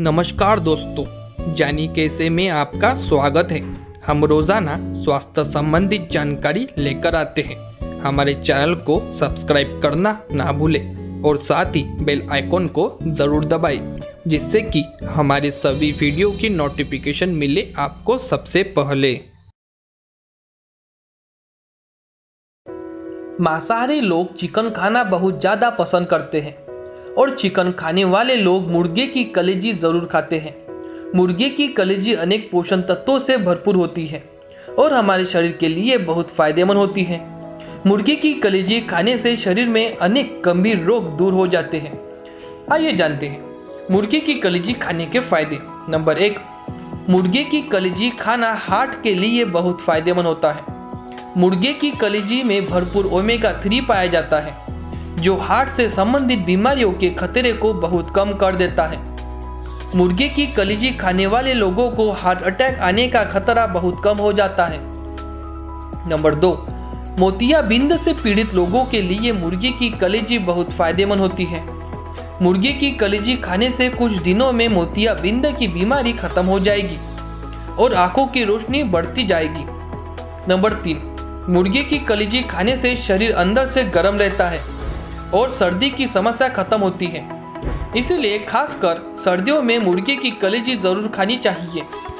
नमस्कार दोस्तों, जानिए कैसे में आपका स्वागत है। हम रोज़ाना स्वास्थ्य संबंधी जानकारी लेकर आते हैं। हमारे चैनल को सब्सक्राइब करना ना भूलें और साथ ही बेल आइकॉन को ज़रूर दबाएं, जिससे कि हमारे सभी वीडियो की नोटिफिकेशन मिले आपको सबसे पहले। मांसाहारी लोग चिकन खाना बहुत ज़्यादा पसंद करते हैं और चिकन खाने वाले लोग मुर्गे की कलेजी ज़रूर खाते हैं। मुर्गे की कलेजी अनेक पोषण तत्वों से भरपूर होती है और हमारे शरीर के लिए बहुत फायदेमंद होती है। मुर्गे की कलेजी खाने से शरीर में अनेक गंभीर रोग दूर हो जाते हैं। आइए जानते हैं मुर्गे की कलेजी खाने के फायदे। नंबर 1, मुर्गे की कलेजी खाना हार्ट के लिए बहुत फायदेमंद होता है। मुर्गे की कलेजी में भरपूर ओमेगा 3 पाया जाता है, जो हार्ट से संबंधित बीमारियों के खतरे को बहुत कम कर देता है। मुर्गे की कलेजी खाने वाले लोगों को हार्ट अटैक आने का खतरा बहुत कम हो जाता है। नंबर 2, मोतियाबिंद से पीड़ित लोगों के लिए मुर्गे की कलेजी बहुत फायदेमंद होती है। मुर्गे की कलेजी खाने से कुछ दिनों में मोतियाबिंद की बीमारी खत्म हो जाएगी और आंखों की रोशनी बढ़ती जाएगी। नंबर 3, मुर्गे की कलेजी खाने से शरीर अंदर से गर्म रहता है और सर्दी की समस्या खत्म होती है, इसीलिए खासकर सर्दियों में मुर्गे की कलेजी जरूर खानी चाहिए।